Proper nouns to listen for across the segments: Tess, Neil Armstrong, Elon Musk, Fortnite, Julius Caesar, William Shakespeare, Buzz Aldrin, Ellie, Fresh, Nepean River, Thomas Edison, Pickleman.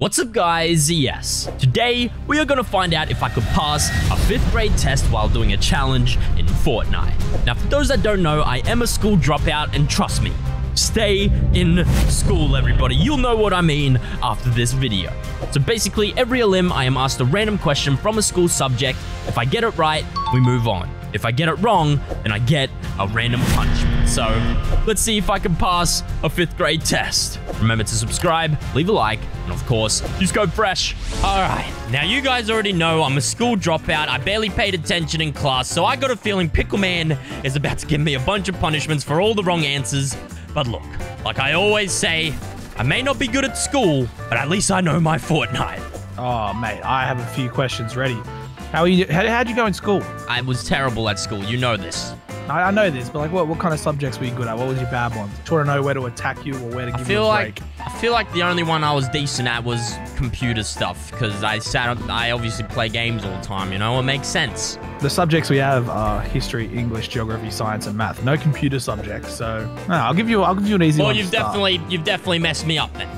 What's up guys, yes. Today, we are gonna find out if I could pass a 5th grade test while doing a challenge in Fortnite. Now for those that don't know, I am a school dropout and trust me, stay in school everybody. You'll know what I mean after this video. So basically, every LM I am asked a random question from a school subject. If I get it right, we move on. If I get it wrong, then I get a random punishment. So let's see if I can pass a 5th grade test. Remember to subscribe, leave a like, and of course, use code FRESH. All right, now you guys already know I'm a school dropout. I barely paid attention in class, so I got a feeling Pickleman is about to give me a bunch of punishments for all the wrong answers. But look, like I always say, I may not be good at school, but at least I know my Fortnite. Oh, mate, I have a few questions ready. How'd you go in school? I was terrible at school. You know this. I know this, but like, what kind of subjects were you good at? What was your bad ones? Try to know where to attack you or where to give you a break. I feel like the only one I was decent at was computer stuff because I obviously play games all the time. You know, it makes sense. The subjects we have are history, English, geography, science, and math. No computer subjects, so no, I'll give you an easy one. Well, you've definitely messed me up then.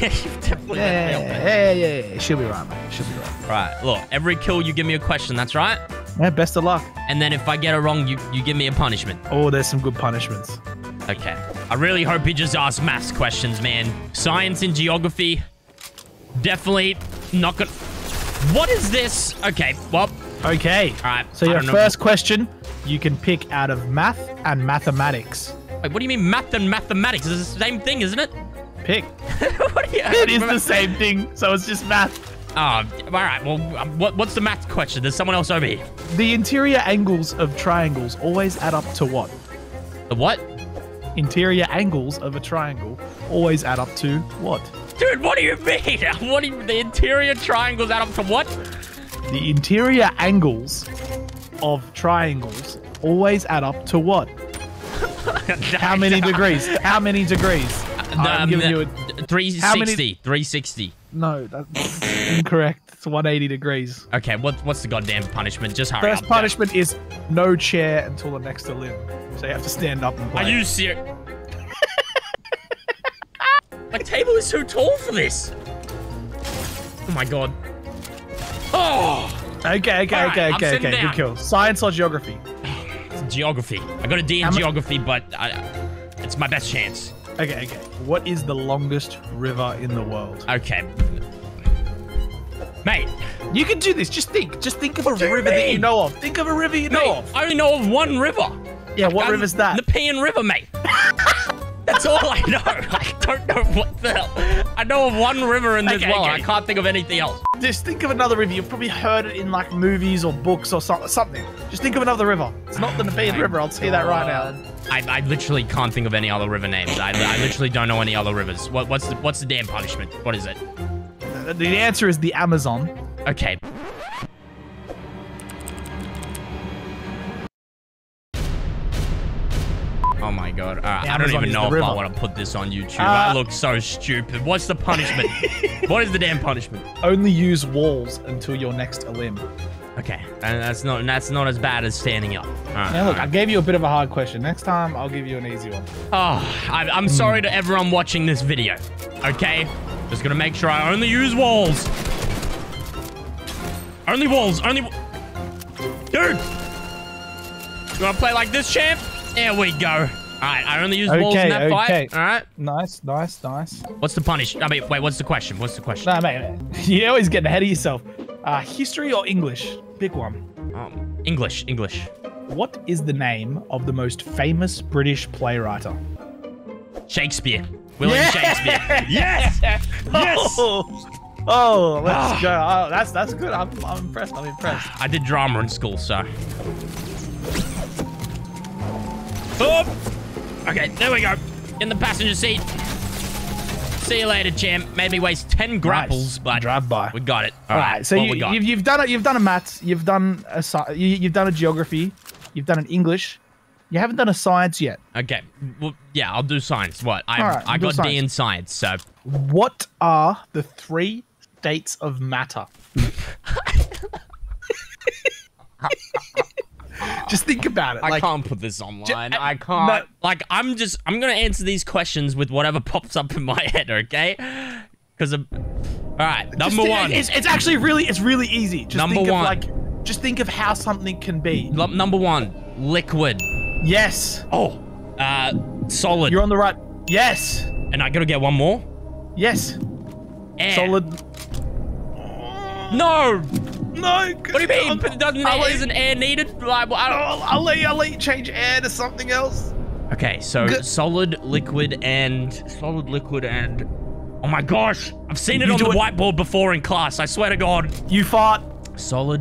Yeah. She'll be right, mate. She'll be right. Right, look, every kill you give me a question, that's right? Yeah, best of luck. And then if I get it wrong, you give me a punishment. Oh, there's some good punishments. Okay. I really hope he just asks maths questions, man. Science and geography. Definitely not good. What is this? Okay, well. Okay. All right. So your first question, you can pick out of math and mathematics. Wait, what do you mean math and mathematics? It's the same thing, isn't it? Pick. It is the same thing, so it's just math. All right. Well, what's the math question? There's someone else over here. The interior angles of triangles always add up to what? The what? Interior angles of a triangle always add up to what? Dude, what do you mean? The interior triangles add up to what? The interior angles of triangles always add up to what? How many degrees? How many degrees? I'm giving you a 360. 360. No, that's incorrect. It's 180 degrees. Okay, what's the goddamn punishment? Just hurry up. First punishment is no chair until the next limb. So you have to stand up and play. Are you serious? My table is too tall for this. Oh my god. Oh! Okay. Good kill. Science or geography? Geography. I got a D in geography, but it's my best chance. Okay. What is the longest river in the world? Okay. Mate. You can do this. Just think of a river that you know of. Think of a river you know of. I only know of one river. Yeah, what river's that? The Nepean River, mate. That's all I know. I don't know what the hell. I know of one river in this world. I can't think of anything else. Just think of another river. You've probably heard it in like movies or books or something. Just think of another river. It's not the Nepean River. I'll tell you that right now. I literally can't think of any other river names. I literally don't know any other rivers. What's the damn punishment? What is it? The answer is the Amazon. Okay. Oh my god. I don't even know if I want to put this on YouTube. I look so stupid. What's the punishment? What is the damn punishment? Only use walls until your next limb. Okay. And that's not as bad as standing up. Right, now look, I gave you a bit of a hard question. Next time, I'll give you an easy one. Oh, I'm sorry to everyone watching this video. Okay? Just gonna make sure I only use walls. Only walls. Dude! You wanna play like this, champ? There we go. All right, I only used walls in that fight. All right. Nice. What's the punish? I mean, wait, what's the question? Nah, mate, you always get ahead of yourself. History or English? Pick one. English. What is the name of the most famous British playwright? Shakespeare. William Shakespeare. Yes! Oh, let's go. Oh, that's good. I'm impressed. I did drama in school, so... Oh. Okay, there we go. In the passenger seat. See you later, champ. Made me waste 10 grapples, but drive by. We got it. All right. So you've done it. You've done a maths. You've done a geography. You've done an English. You haven't done a science yet. Okay. Well, yeah, I'll do science. What? I got D in science. So what are the 3 states of matter? Just think about it. I can't put this online. I can't. No. I'm going to answer these questions with whatever pops up in my head, okay? Because All right, number one. It's actually really, it's really easy. Just number one. Just think of how something can be. Number one, liquid. Yes. Oh, solid. You're on the right. Yes. And I gotta get one more? Yes. Air. Solid. No. No. What do you mean? Isn't air needed? Like, well, I'll let you change air to something else. Okay, so solid, liquid, and... Oh my gosh. I've seen it on the whiteboard before in class. I swear to God. You fart. Solid,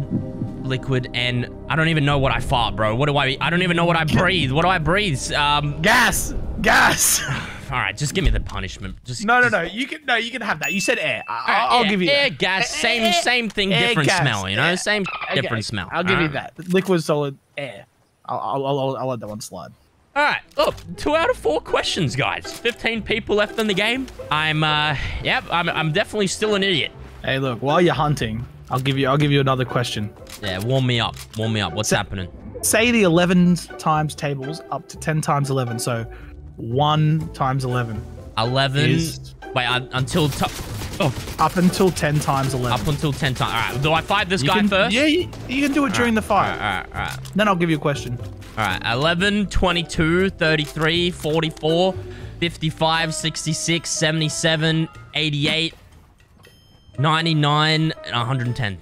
liquid, and I don't even know what I fart, bro. What do I don't even know what I breathe. What do I breathe? Gas. Gas. All right, just give me the punishment. No, no, no. You can have that. You said air. I'll give you air, that. Gas, same thing, different gas, smell, you know? Air. Same different smell. I'll give you that. Liquid, solid, air. I'll let that one slide. All right. Look, 2 out of 4 questions, guys. 15 people left in the game. I'm definitely still an idiot. Hey, look, while you're hunting, I'll give you another question. Yeah, warm me up. Warm me up. What's happening? Say the 11 times tables up to 10 times 11. So 1 times 11. 11 is... Wait, until... Up until 10 times 11. Up until 10 times. All right. Do I fight this guy first? Yeah, you can do it during the fight. All right. Then I'll give you a question. All right. 11, 22, 33, 44, 55, 66, 77, 88. 99 and 110.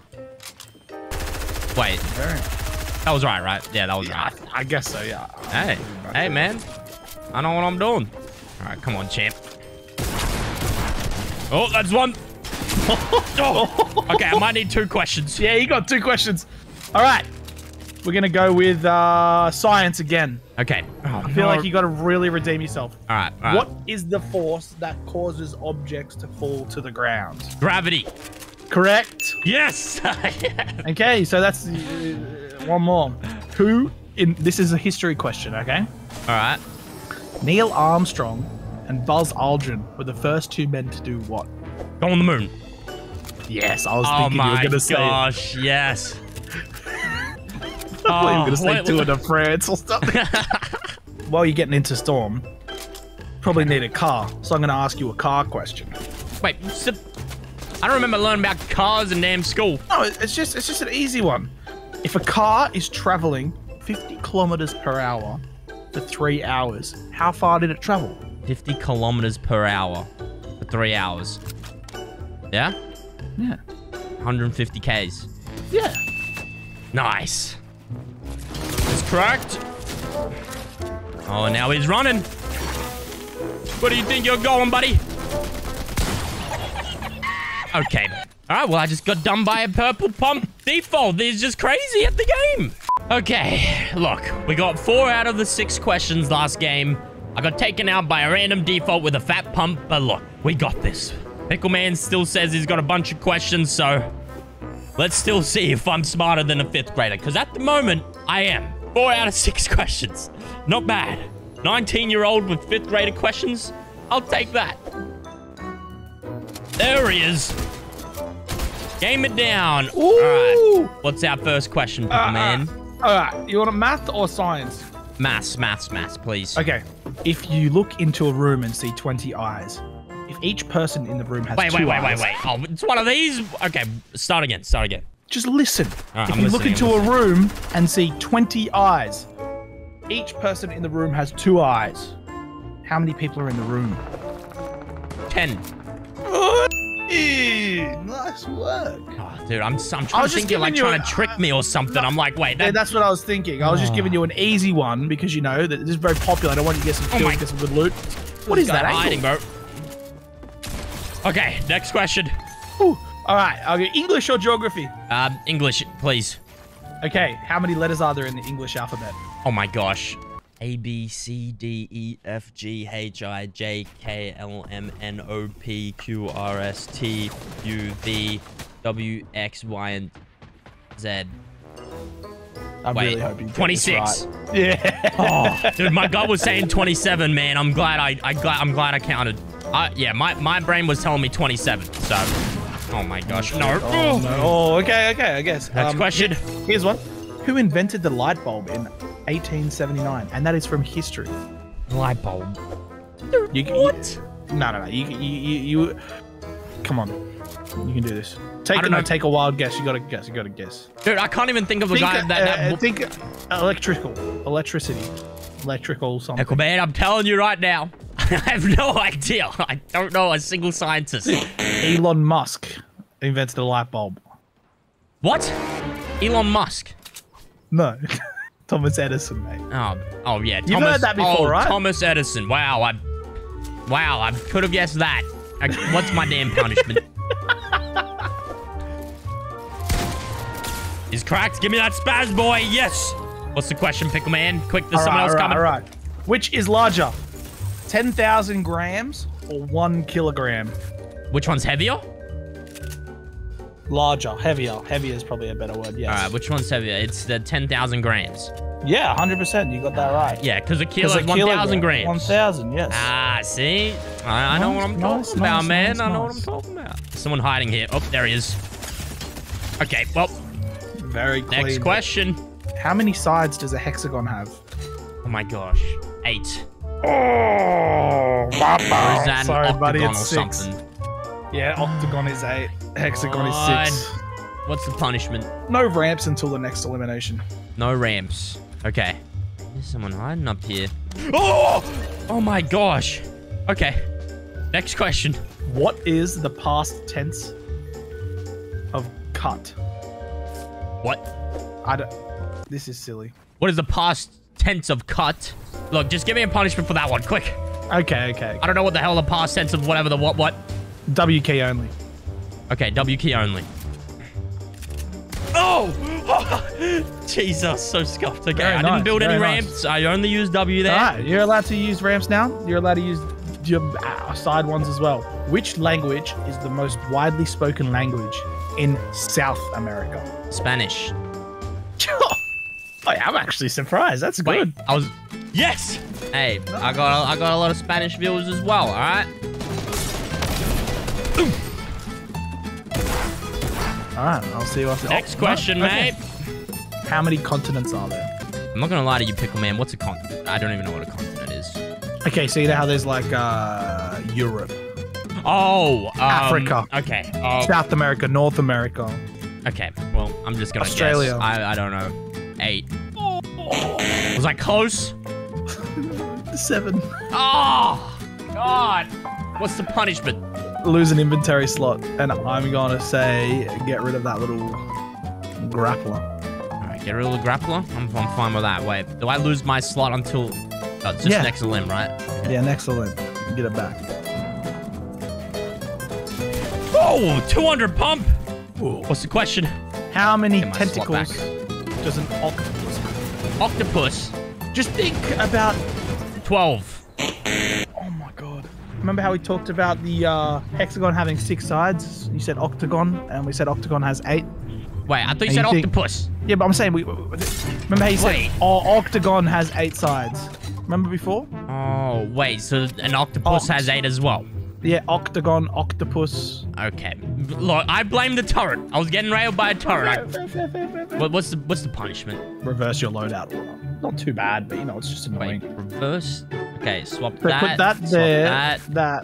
Wait. That was right, right? Yeah, that was right. I guess so, yeah. Hey. Hey, man. I know what I'm doing. All right, come on, champ. Oh, that's one. Oh. Okay, I might need 2 questions. Yeah, you got 2 questions. All right. We're going to go with science again. Okay. Oh, I feel like you got to really redeem yourself. All right, all right. What is the force that causes objects to fall to the ground? Gravity. Correct. Yes. Yeah. Okay, so that's one more. This is a history question, okay? All right. Neil Armstrong and Buzz Aldrin were the first 2 men to do what? Go on the moon. Yes, I was thinking you were going to say. Oh my gosh, yes. I am going to say Tour de France or something. While you're getting into storm, probably need a car. So I'm going to ask you a car question. Wait, I don't remember learning about cars in damn school. No, it's just an easy one. If a car is traveling 50 kilometers per hour for 3 hours, how far did it travel? 50 kilometers per hour for 3 hours. Yeah? Yeah. 150 Ks. Yeah. Nice. It's cracked. Oh, now he's running. Where do you think you're going, buddy? Okay. All right, well, I just got done by a purple pump default. This is just crazy at the game. Okay, look. We got 4 out of the 6 questions last game. I got taken out by a random default with a fat pump, but look, we got this. Pickleman still says he's got a bunch of questions, so... Let's still see if I'm smarter than a 5th grader, because at the moment, I am. 4 out of 6 questions. Not bad. 19-year-old with 5th grader questions? I'll take that. There he is. Game it down. Ooh. All right. What's our first question, man? All right. You want a math or science? Maths, please. Okay. If you look into a room and see 20 eyes... If each person in the room has two eyes. Oh, it's one of these. Okay, start again. Just listen. Right, if you look into a room and see 20 eyes, each person in the room has 2 eyes. How many people are in the room? 10. Nice work. Oh, dude, I'm trying to think you're like trying to trick me or something. No, I'm like, wait. That... Yeah, that's what I was thinking. I was just giving you an easy one because, you know, that this is very popular. I don't want you to get some good loot. What is that hiding, bro? Okay, next question. Ooh. All right, I'll go English or geography? English, please. Okay, how many letters are there in the English alphabet? Oh my gosh. A, B, C, D, E, F, G, H, I, J, K, L, M, N, O, P, Q, R, S, T, U, V, W, X, Y, and Z. I'm really hoping 26. Right. Yeah. Oh, dude, my gut was saying 27, man. I'm glad I counted. Yeah, my brain was telling me 27. So, oh my gosh, no. Oh, no. Oh, okay, I guess. Next question. Here's one. Who invented the light bulb in 1879? And that is from history. Light bulb. Dude, what? No. You come on. You can do this. Take a wild guess. You gotta guess. Dude, I can't even think of a guy that. Think electrical something. Pickleman, man, I'm telling you right now. I have no idea. I don't know a single scientist. Elon Musk invented the light bulb. What? Elon Musk? No. Thomas Edison, mate. Oh yeah. You've heard that before, right? Thomas Edison. Wow, I could have guessed that. What's my damn punishment? He's cracked. Give me that spaz, boy. Yes. What's the question, Pickleman? Quick, there's someone else coming. All right. Which is larger, 10,000 grams or 1 kilogram? Which one's heavier? Larger, heavier. Heavier is probably a better word, yes. All right, which one's heavier? It's the 10,000 grams. Yeah, 100%. You got that right. Yeah, because a kilo is 1,000 grams. 1,000, yes. Ah, see? I know what I'm talking about, man. I know what I'm talking about. Someone hiding here. Oh, there he is. Okay, well. Very clean. Next question. How many sides does a hexagon have? Oh, my gosh. 8. Oh, Papa. Sorry, buddy, it's 6. Yeah, octagon is 8. Hexagon is 6. What's the punishment? No ramps until the next elimination. No ramps. Okay. There's someone hiding up here. Oh! Oh my gosh. Okay. Next question. What is the past tense of cut? What? I don't... This is silly. What is the past tense of cut? Look, just give me a punishment for that one, quick. Okay. I don't know what the hell the past tense of whatever the what. WK only. Okay, W key only. Oh! Jesus, I was so scuffed. Okay, I didn't build any ramps. I only used W there. All right, you're allowed to use ramps now. You're allowed to use your side ones as well. Which language is the most widely spoken language in South America? Spanish. I'm actually surprised. That's good. Wait, yes! Hey, I got a lot of Spanish viewers as well, all right? Ooh. Alright, I'll see what's next question, mate. Okay. How many continents are there? I'm not gonna lie to you, Pickleman. What's a continent? I don't even know what a continent is. Okay, so you know how there's like Europe. Oh, Africa. Okay. South America, North America. Okay. Well, I'm just gonna Australia. Guess. I don't know. 8. Was I close? 7. Oh God. What's the punishment? Lose an inventory slot, and I'm gonna say get rid of that little grappler. All right, get rid of the grappler. I'm fine with that. Wait, do I lose my slot until? Oh, it's just next limb, right? Yeah, next limb. Get it back. Oh, 200 pump. Ooh. What's the question? How many tentacles does an octopus have? Octopus. Just think about 12. Oh my God. Remember how we talked about the hexagon having 6 sides? You said octagon, and we said octagon has 8. Wait, I thought you said octopus. Yeah, but I'm saying remember how you said octagon has 8 sides. Remember before? Oh, wait, so an octopus has 8 as well. Yeah, octagon, octopus. Okay. Look, I blame the turret. I was getting railed by a turret. What's the punishment? Reverse your loadout. Not too bad, but you know, it's just annoying. Wait, reverse... Okay, swap that. Put that there. That.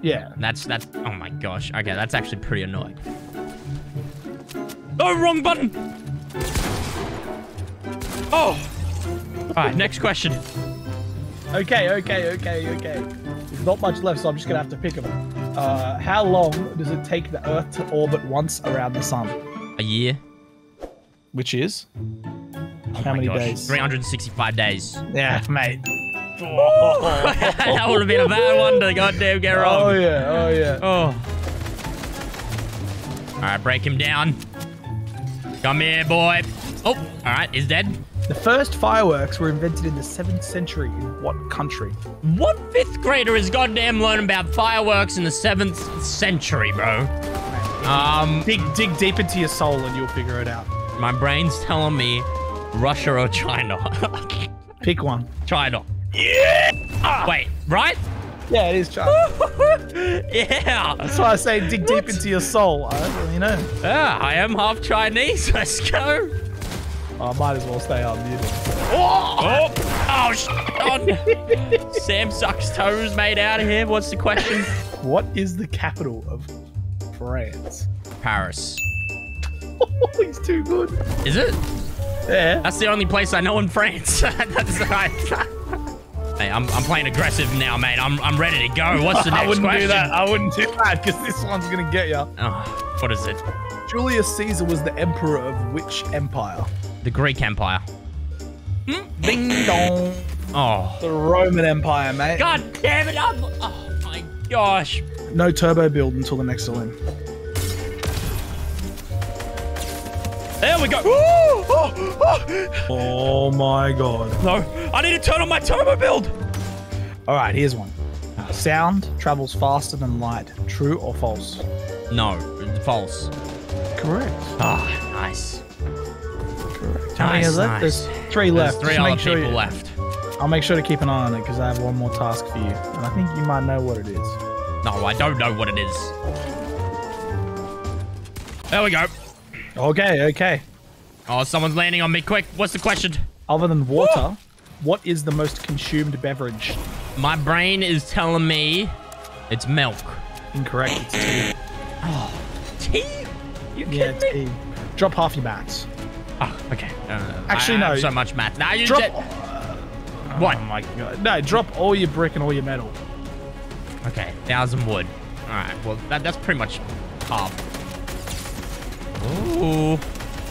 Yeah. That's. Oh my gosh. Okay, that's actually pretty annoying. Oh, wrong button. Oh. All right, next question. Okay. There's not much left, so I'm just gonna have to pick them. How long does it take the Earth to orbit once around the sun? A year. Which is? How many days? 365 days. Yeah, mate. That would have been a bad one to goddamn get wrong. Oh yeah. Oh. All right, break him down. Come here, boy. Oh, all right, he's dead. The first fireworks were invented in the 7th century in what country? What 5th grader is goddamn learning about fireworks in the 7th century, bro? Dig deep into your soul and you'll figure it out. My brain's telling me Russia or China. Pick one. China. Yeah! Wait, right? Yeah, it is China. Yeah! That's why I say dig deep into your soul. I don't really know. Yeah, I am half Chinese. Let's go. Oh, I might as well stay on mute. Oh, shit. On. Sam sucks toes made out of here. What's the question? What is the capital of France. Paris. Oh, he's too good. Is it? Yeah. That's the only place I know in France. That's right. Hey, I'm playing aggressive now, mate. I'm ready to go. What's the next question? I wouldn't do that because this one's going to get you. Oh, what is it? Julius Caesar was the emperor of which empire? The Greek Empire. Ding dong. Oh. The Roman Empire, mate. God damn it. Oh, my gosh. No turbo build until the next one. There we go. Ooh, oh, oh. Oh my god. No, I need to turn on my turbo build. All right, here's one. Sound travels faster than light. True or false? No, false. Correct. Ah, oh, nice. Correct. Nice, nice. There's three left. There's three other people left. I'll make sure to keep an eye on it because I have one more task for you. And I think you might know what it is. No, I don't know what it is. There we go. Okay, okay. Oh, someone's landing on me quick. What's the question? Other than water, woo! What is the most consumed beverage? My brain is telling me it's milk. Incorrect, it's tea. Oh, tea? You kidding me? Tea. Drop half your maths. Oh, okay. Actually, no. I have so much math. Now you drop. What? Oh my god. No, drop all your brick and all your metal. Okay, 1,000 wood. All right, well, that's pretty much half. Ooh.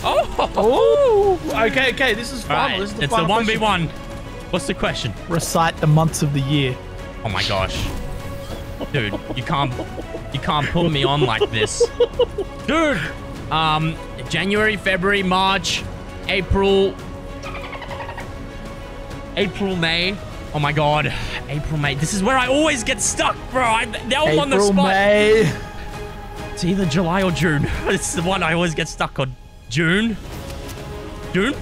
Oh! Ooh. Okay, okay, this is final. Right. This is the final. It's the 1v1. What's the question? Recite the months of the year. Oh my gosh. Dude, you can't put me on like this. Dude! January, February, March, April, May. Oh my god. April, May. This is where I always get stuck, bro. I'm on the spot. May. It's either July or June. It's the one I always get stuck on. June? June?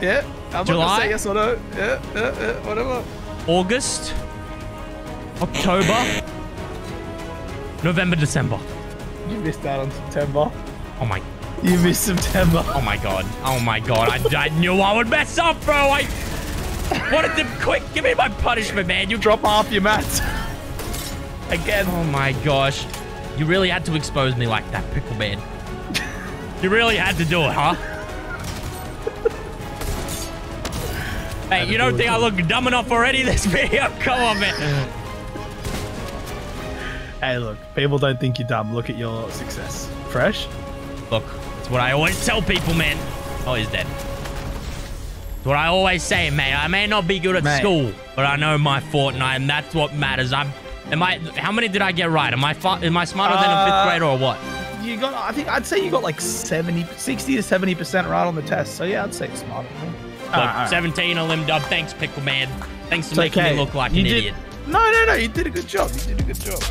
Yeah. I'm July? Say yes or no. Yeah, yeah, whatever. August? October? November, December. You missed out on September. Oh my... You missed September. Oh my god. Oh my god. I knew I would mess up, bro. I wanted them quick. Give me my punishment, man. You drop off your mats. Again. Oh my gosh. You really had to expose me like that, Pickleman. You really had to do it, huh? Hey, you don't think I look dumb enough already this video? Come on, man. Hey, look. People don't think you're dumb. Look at your success. Fresh? Look, it's what I always tell people, man. Oh, he's dead. It's what I always say, mate. I may not be good at school, but I know my Fortnite, and that's what matters. How many did I get right? Am I smarter than a fifth grader or what? You got, I think I'd say you got like 60 to 70% right on the test. So yeah, I'd say it's smarter. Look, right. 17 a limb dub. Thanks, Pickleman. Thanks for making me look like an idiot. No, no, no. You did a good job. You did a good job.